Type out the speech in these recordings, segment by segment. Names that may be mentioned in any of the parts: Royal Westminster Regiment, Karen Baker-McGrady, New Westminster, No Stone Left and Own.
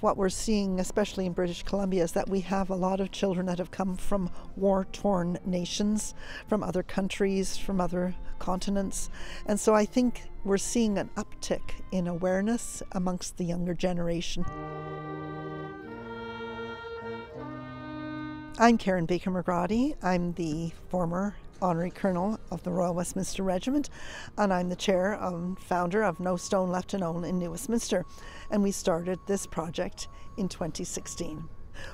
What we're seeing, especially in British Columbia, is that we have a lot of children that have come from war-torn nations, from other countries, from other continents. And so I think we're seeing an uptick in awareness amongst the younger generation. I'm Karen Baker-McGrady. I'm the former Honorary Colonel of the Royal Westminster Regiment, and I'm the chair and founder of No Stone Left and Own in New Westminster, and we started this project in 2016.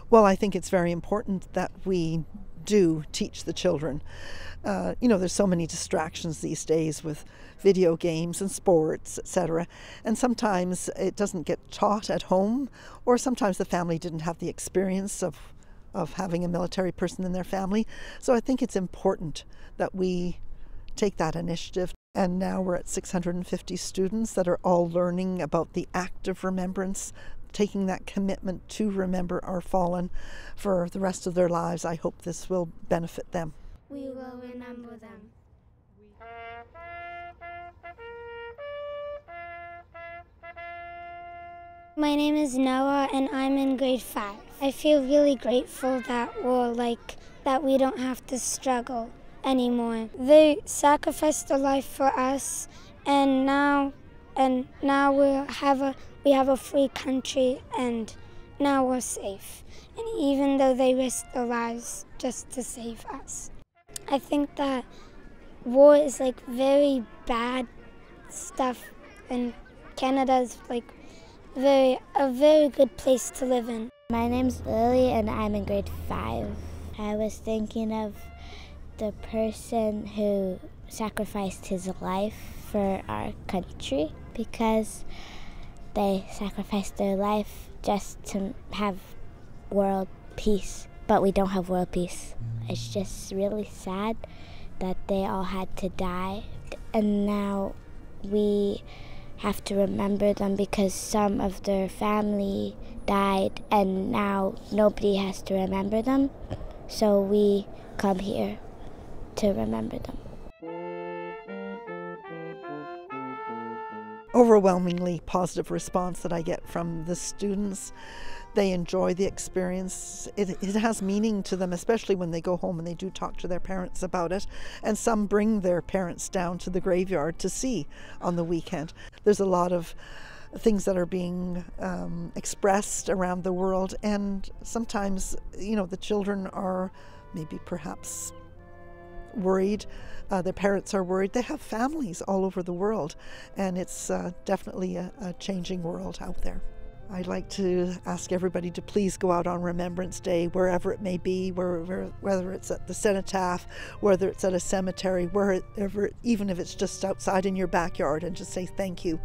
Well, I think it's very important that we do teach the children. You know, there's so many distractions these days with video games and sports, etc. And sometimes it doesn't get taught at home, or sometimes the family didn't have the experience of having a military person in their family. So I think it's important that we take that initiative. And now we're at 650 students that are all learning about the act of remembrance, taking that commitment to remember our fallen for the rest of their lives. I hope this will benefit them. We will remember them. My name is Noah and I'm in grade 5. I feel really grateful that we don't have to struggle anymore. They sacrificed their life for us, and now we have a free country, and now we're safe. And even though they risked their lives just to save us, I think that war is very bad stuff, and Canada's a very good place to live in. My name's Lily and I'm in grade 5. I was thinking of the person who sacrificed his life for our country, because they sacrificed their life just to have world peace, but we don't have world peace. It's just really sad that they all had to die, and now we have to remember them because some of their family died, and now nobody has to remember them. So we come here to remember them. Overwhelmingly positive response that I get from the students. They enjoy the experience. It has meaning to them, especially when they go home and they do talk to their parents about it. And some bring their parents down to the graveyard to see on the weekend. There's a lot of things that are being expressed around the world, and sometimes, you know, the children are maybe perhaps worried, their parents are worried. They have families all over the world, and it's definitely a changing world out there. I'd like to ask everybody to please go out on Remembrance Day, wherever it may be, whether it's at the cenotaph, whether it's at a cemetery, wherever, even if it's just outside in your backyard, and just say thank you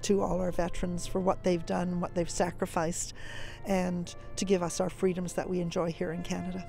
to all our veterans for what they've done, what they've sacrificed, and to give us our freedoms that we enjoy here in Canada.